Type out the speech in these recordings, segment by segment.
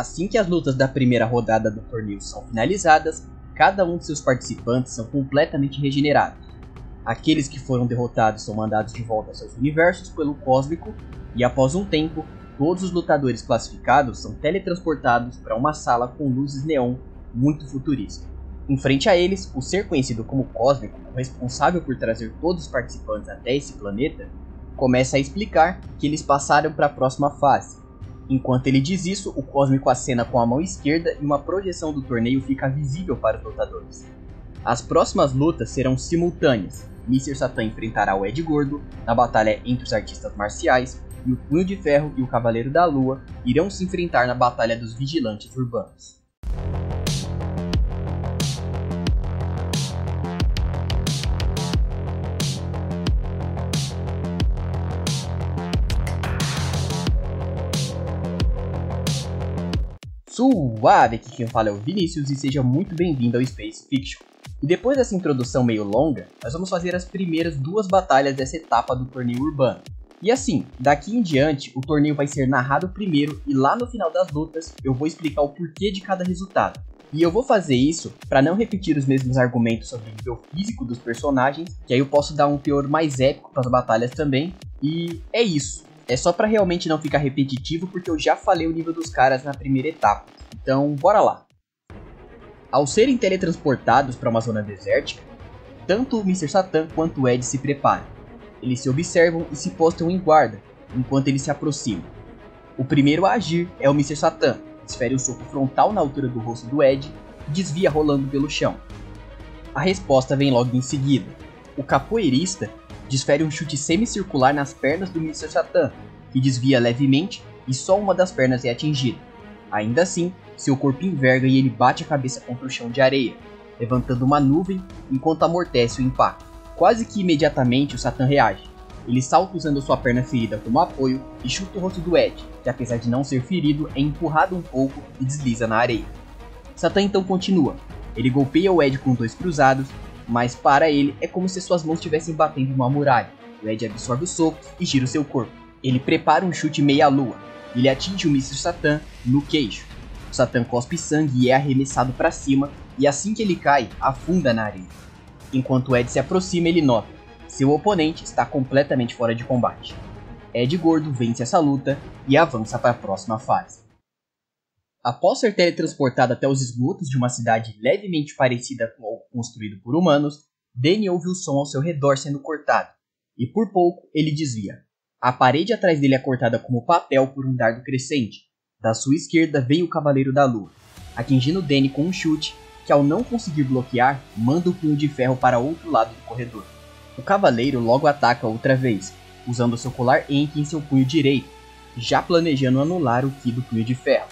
Assim que as lutas da primeira rodada do torneio são finalizadas, cada um de seus participantes são completamente regenerados. Aqueles que foram derrotados são mandados de volta a seus universos pelo Cósmico, e após um tempo, todos os lutadores classificados são teletransportados para uma sala com luzes neon muito futurista. Em frente a eles, o ser conhecido como Cósmico, o responsável por trazer todos os participantes até esse planeta, começa a explicar que eles passaram para a próxima fase. Enquanto ele diz isso, o Cósmico acena com a mão esquerda e uma projeção do torneio fica visível para os lutadores. As próximas lutas serão simultâneas. Mr. Satan enfrentará o Ed Gordo na batalha entre os artistas marciais, e o Punho de Ferro e o Cavaleiro da Lua irão se enfrentar na batalha dos vigilantes urbanos. Suave, aqui quem fala é o Vinícius e seja muito bem-vindo ao Space Fiction. E depois dessa introdução meio longa, nós vamos fazer as primeiras duas batalhas dessa etapa do torneio urbano. E assim, daqui em diante, o torneio vai ser narrado primeiro e lá no final das lutas eu vou explicar o porquê de cada resultado. E eu vou fazer isso para não repetir os mesmos argumentos sobre o nível físico dos personagens, que aí eu posso dar um teor mais épico para as batalhas também. E é isso. É só pra realmente não ficar repetitivo, porque eu já falei o nível dos caras na primeira etapa, então bora lá. Ao serem teletransportados para uma zona desértica, tanto o Mr. Satan quanto o Ed se preparam. Eles se observam e se postam em guarda, enquanto eles se aproximam. O primeiro a agir é o Mr. Satan, desfere um soco frontal na altura do rosto do Ed e desvia rolando pelo chão. A resposta vem logo em seguida. O capoeirista desfere um chute semicircular nas pernas do Mr. Satan, que desvia levemente e só uma das pernas é atingida. Ainda assim, seu corpo enverga e ele bate a cabeça contra o chão de areia, levantando uma nuvem enquanto amortece o impacto. Quase que imediatamente o Satan reage. Ele salta usando sua perna ferida como apoio e chuta o rosto do Ed, que apesar de não ser ferido, é empurrado um pouco e desliza na areia. Satan então continua. Ele golpeia o Ed com dois cruzados, mas para ele é como se suas mãos estivessem batendo uma muralha. O Ed absorve o soco e gira o seu corpo. Ele prepara um chute meia-lua. Ele atinge o Mr. Satan no queixo. O Satan cospe sangue e é arremessado para cima, e assim que ele cai, afunda na areia. Enquanto o Ed se aproxima, ele nota. Seu oponente está completamente fora de combate. Ed Gordo vence essa luta e avança para a próxima fase. Após ser teletransportado até os esgotos de uma cidade levemente parecida com algo construído por humanos, Danny ouve o som ao seu redor sendo cortado, e por pouco ele desvia. A parede atrás dele é cortada como papel por um dardo crescente. Da sua esquerda vem o Cavaleiro da Lua, atingindo Danny com um chute que, ao não conseguir bloquear, manda o Punho de Ferro para outro lado do corredor. O Cavaleiro logo ataca outra vez, usando seu colar Enki em seu punho direito, já planejando anular o ki do Punho de Ferro.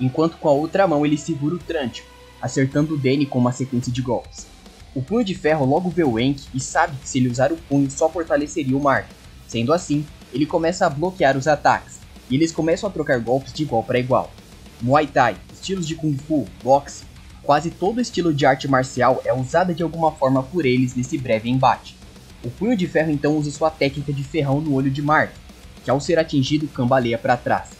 Enquanto com a outra mão ele segura o trântico, acertando Danny com uma sequência de golpes. O Punho de Ferro logo vê o Enki e sabe que se ele usar o punho só fortaleceria o marco. Sendo assim, ele começa a bloquear os ataques, e eles começam a trocar golpes de igual para igual. Muay Thai, estilos de Kung Fu, boxe, quase todo estilo de arte marcial é usada de alguma forma por eles nesse breve embate. O Punho de Ferro então usa sua técnica de ferrão no olho de Mark, que ao ser atingido cambaleia para trás.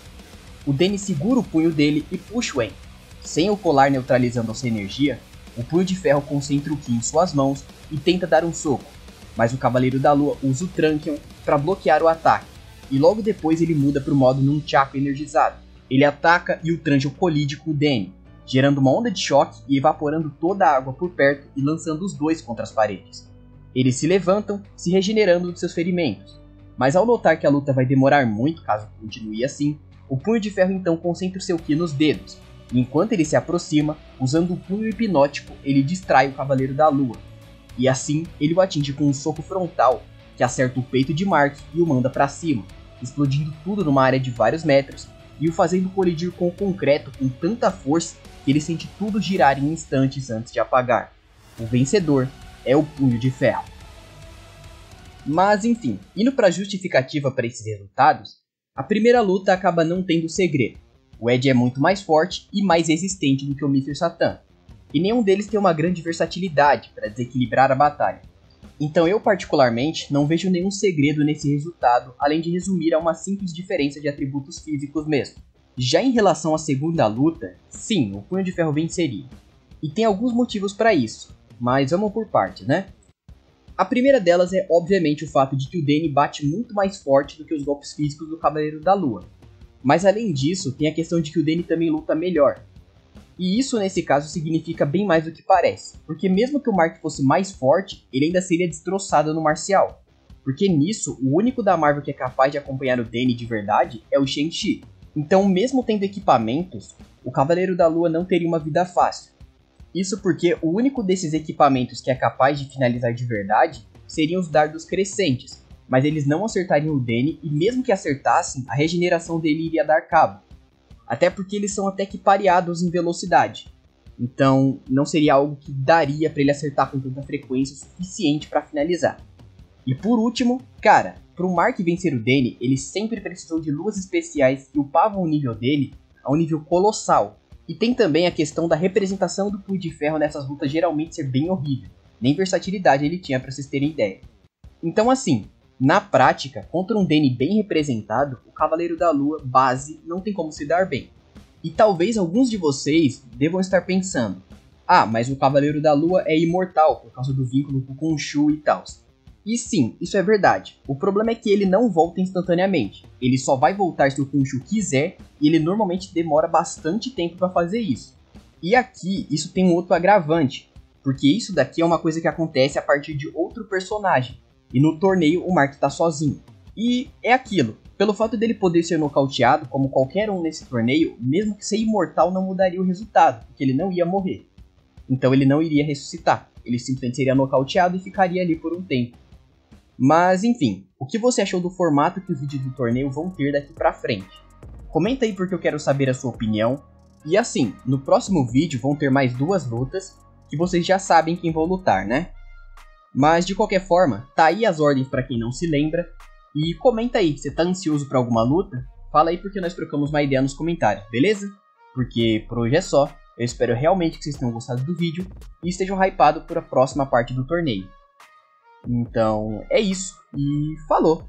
O Danny segura o punho dele e puxa o Enki. Sem o colar neutralizando a sua energia, o Punho de Ferro concentra o ki em suas mãos e tenta dar um soco, mas o Cavaleiro da Lua usa o Trunkion para bloquear o ataque, e logo depois ele muda para o modo Nunchaku energizado. Ele ataca e o Trunkion colide com o Danny, gerando uma onda de choque e evaporando toda a água por perto e lançando os dois contra as paredes. Eles se levantam, se regenerando de seus ferimentos, mas ao notar que a luta vai demorar muito caso continue assim, o Punho de Ferro então concentra o seu ki nos dedos, e enquanto ele se aproxima, usando o punho hipnótico, ele distrai o Cavaleiro da Lua, e assim ele o atinge com um soco frontal, que acerta o peito de Mark e o manda para cima, explodindo tudo numa área de vários metros, e o fazendo colidir com o concreto com tanta força que ele sente tudo girar em instantes antes de apagar. O vencedor é o Punho de Ferro. Mas enfim, indo para a justificativa para esses resultados, a primeira luta acaba não tendo segredo. O Ed é muito mais forte e mais resistente do que o Mr. Satan, e nenhum deles tem uma grande versatilidade para desequilibrar a batalha. Então eu particularmente não vejo nenhum segredo nesse resultado, além de resumir a uma simples diferença de atributos físicos mesmo. Já em relação à segunda luta, sim, o Punho de Ferro venceria. E tem alguns motivos para isso, mas vamos por parte, né? A primeira delas é obviamente o fato de que o Danny bate muito mais forte do que os golpes físicos do Cavaleiro da Lua. Mas além disso, tem a questão de que o Danny também luta melhor. E isso nesse caso significa bem mais do que parece, porque mesmo que o Mark fosse mais forte, ele ainda seria destroçado no marcial. Porque nisso, o único da Marvel que é capaz de acompanhar o Danny de verdade é o Shang-Chi. Então mesmo tendo equipamentos, o Cavaleiro da Lua não teria uma vida fácil. Isso porque o único desses equipamentos que é capaz de finalizar de verdade seriam os dardos crescentes, mas eles não acertariam o Danny e mesmo que acertassem, a regeneração dele iria dar cabo. Até porque eles são até que pareados em velocidade, então não seria algo que daria para ele acertar com tanta frequência suficiente para finalizar. E por último, cara, para o Mark vencer o Danny, ele sempre precisou de luas especiais que upavam o nível dele a um nível colossal. E tem também a questão da representação do Punho de Ferro nessas lutas geralmente ser bem horrível. Nem versatilidade ele tinha, pra vocês terem ideia. Então assim, na prática, contra um Danny bem representado, o Cavaleiro da Lua base não tem como se dar bem. E talvez alguns de vocês devam estar pensando, ah, mas o Cavaleiro da Lua é imortal por causa do vínculo com Khonshu e tal. E sim, isso é verdade. O problema é que ele não volta instantaneamente. Ele só vai voltar se o Khonshu quiser, e ele normalmente demora bastante tempo para fazer isso. E aqui, isso tem um outro agravante, porque isso daqui é uma coisa que acontece a partir de outro personagem, e no torneio o Mark tá sozinho. E é aquilo, pelo fato dele poder ser nocauteado, como qualquer um nesse torneio, mesmo que ser imortal não mudaria o resultado, porque ele não ia morrer. Então ele não iria ressuscitar, ele simplesmente seria nocauteado e ficaria ali por um tempo. Mas enfim, o que você achou do formato que os vídeos do torneio vão ter daqui pra frente? Comenta aí porque eu quero saber a sua opinião. E assim, no próximo vídeo vão ter mais duas lutas, que vocês já sabem quem vão lutar, né? Mas de qualquer forma, tá aí as ordens pra quem não se lembra. E comenta aí, você tá ansioso pra alguma luta? Fala aí porque nós trocamos uma ideia nos comentários, beleza? Porque por hoje é só, eu espero realmente que vocês tenham gostado do vídeo e estejam hypados por a próxima parte do torneio. Então é isso, e falou!